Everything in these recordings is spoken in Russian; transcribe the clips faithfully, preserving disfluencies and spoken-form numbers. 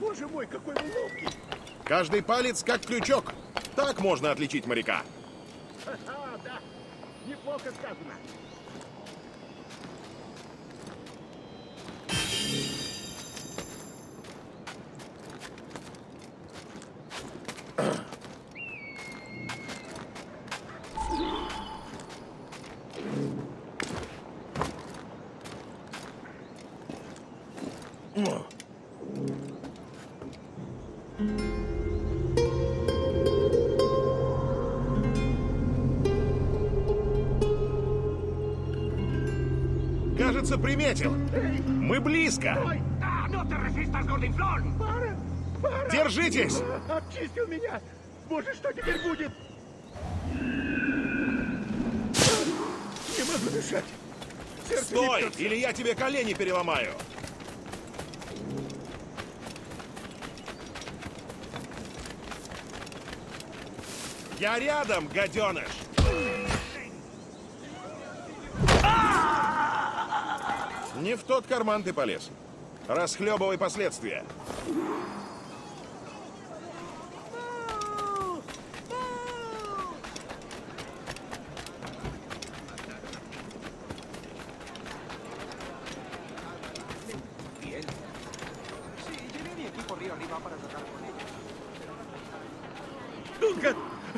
Боже мой, какой вы ловкий! Каждый палец как крючок. Так можно отличить моряка. А, да. Неплохо сказано. Кажется, приметил. Мы близко. Держитесь! Обчистил меня! Боже, что теперь будет? Не могу дышать. Стой, или я тебе колени переломаю. Я рядом, гаденыш! Не в тот карман ты полез. Расхлебывай последствия.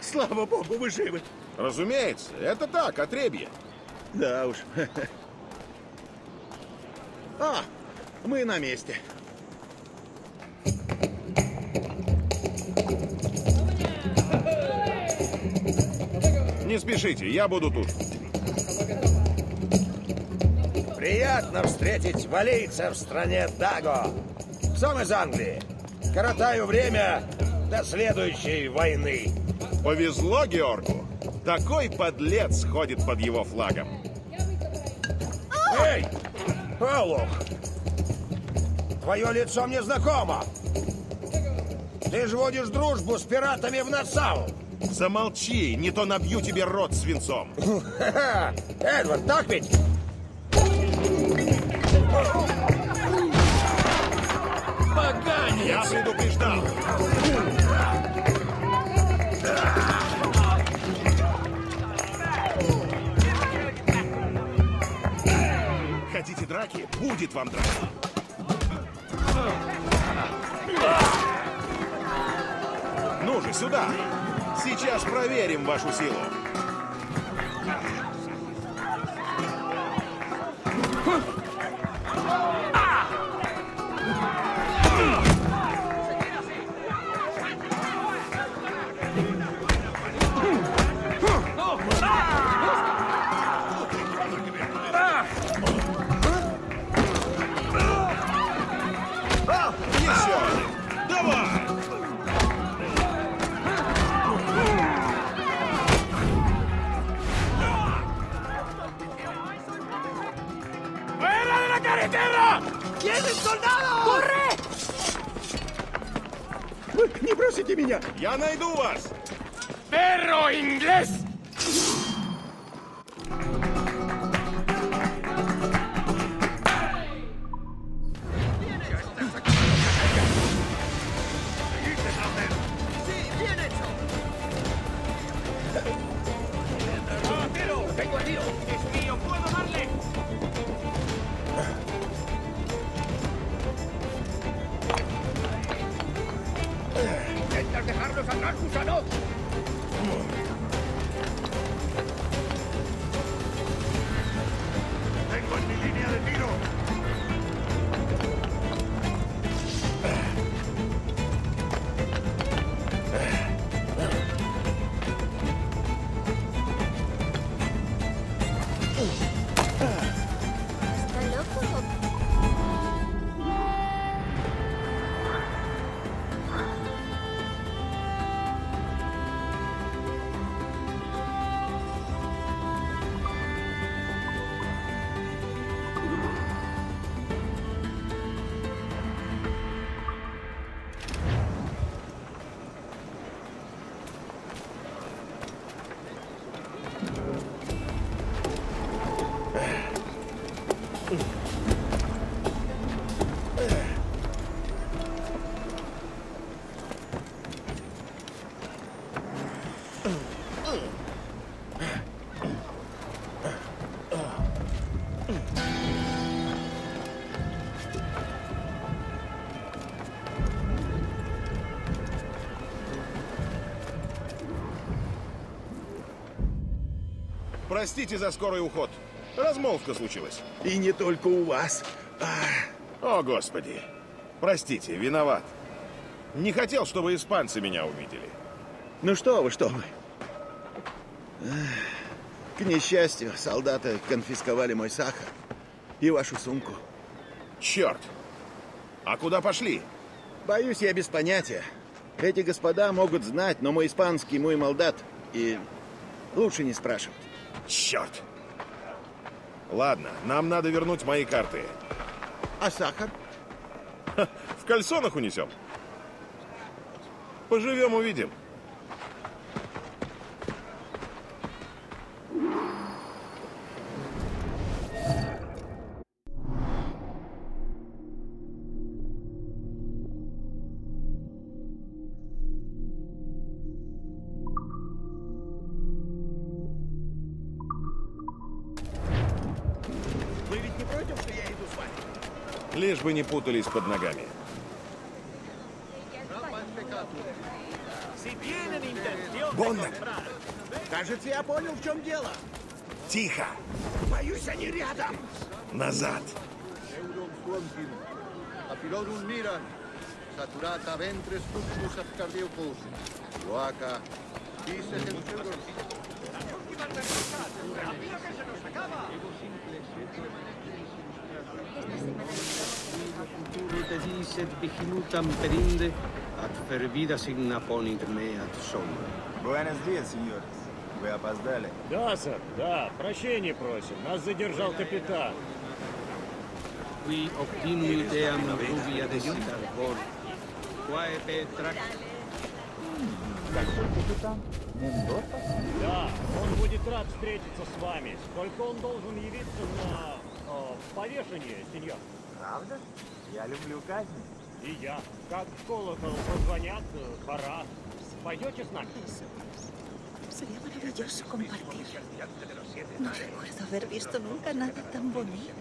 Слава богу, вы живы. Разумеется, это так, отребье. Да уж. А, мы на месте. Не спешите, я буду тут. Приятно встретить валийца в стране Даго. Сам из Англии. Коротаю время до следующей войны. Повезло Георгу. Такой подлец ходит под его флагом. Эй! Олух! Твое лицо мне знакомо. Ты же водишь дружбу с пиратами в Нассау. Замолчи, не то набью тебе рот свинцом. Эдвард, так ведь? Поганец! Я предупреждал. Хотите драки? Будет вам драка. Ну же, сюда. Сейчас проверим вашу силу. Не бросите меня! Я найду вас! Перро, инглес! Простите за скорый уход. Размолвка случилась. И не только у вас. А... О, Господи. Простите, виноват. Не хотел, чтобы испанцы меня увидели. Ну что вы, что вы. К несчастью, солдаты конфисковали мой сахар и вашу сумку. Черт! А куда пошли? Боюсь, я без понятия. Эти господа могут знать, но мой испанский, мой молдат, и лучше не спрашивать. Черт! Ладно, нам надо вернуть мои карты. А сахар? Ха, в кальсонах унесем. Поживем, увидим. Лишь бы не путались под ногами. Бонна! Кажется, я понял, в чем дело. Тихо! Боюсь, они рядом! Назад! Вы опоздали? Да, сэр, да. Прощения просим. Нас задержал капитан. Какой капитан? Мендоса? Да, он будет рад встретиться с вами. Только он должен явиться на э, повешение, сеньор. Правда? Я люблю казни. И я. Как в колокол позвонят, пора. Пойдете с нами? Sería maravilloso compartir. No recuerdo haber visto nunca nada tan bonito.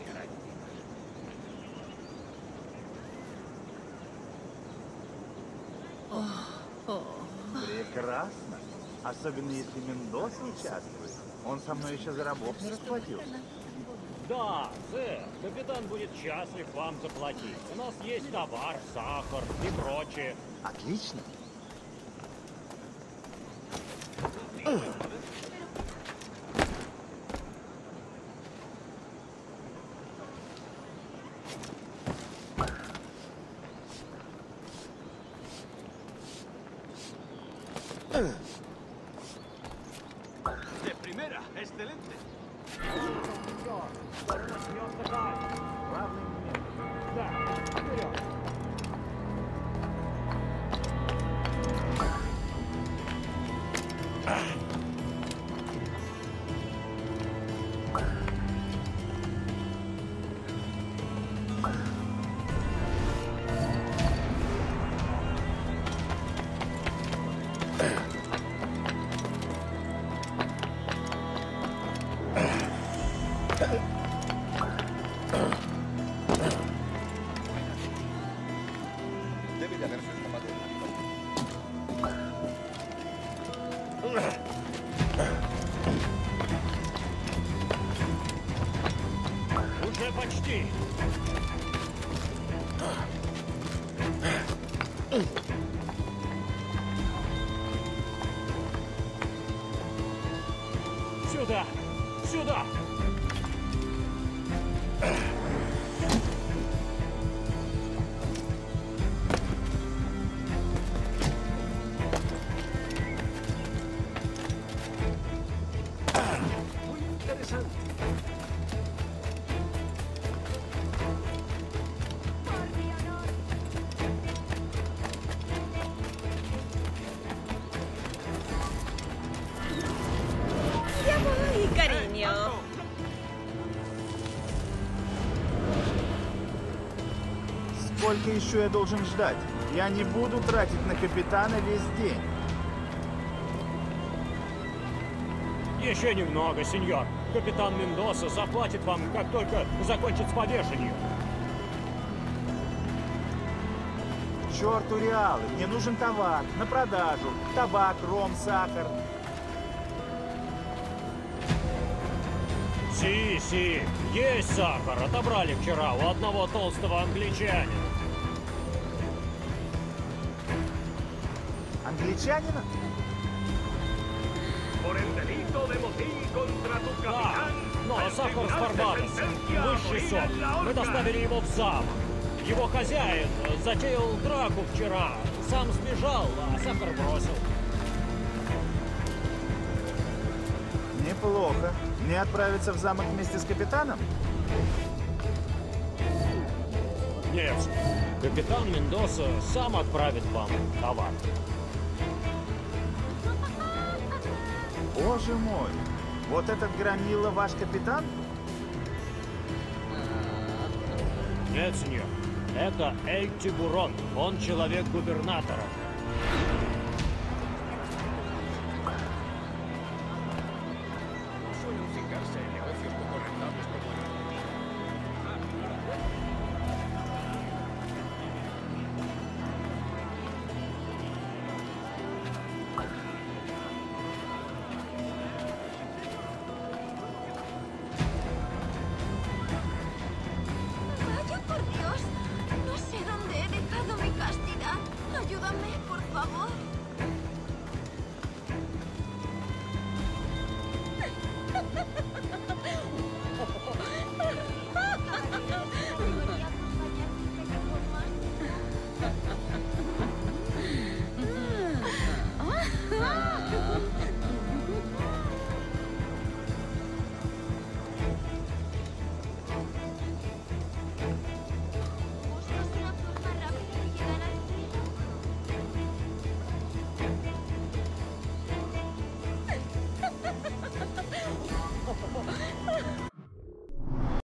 Прекрасно. Особенно если Мендоса участвует. Он со мной еще за рабов не расплатился. Да, сэр, капитан будет счастлив вам заплатить. У нас есть товар, сахар и прочее. Отлично. Сколько еще я должен ждать? Я не буду тратить на капитана весь день. Еще немного, сеньор. Капитан Мендоса заплатит вам, как только закончит с повешением. Черту реалы! Мне нужен товар на продажу. Табак, ром, сахар. Си, си, есть сахар. Отобрали вчера у одного толстого англичанина. Англичанина? Да, но сахар с Барбадоса, высший сорт. Мы доставили его в замок. Его хозяин затеял драку вчера. Сам сбежал, а сахар бросил. Неплохо. Не отправиться в замок вместе с капитаном? Нет. Капитан Мендоса сам отправит вам товар. Боже мой! Вот этот Гранила ваш капитан? Нет, сеньор. Это Эль Тибурон. Он человек губернатора. Oh,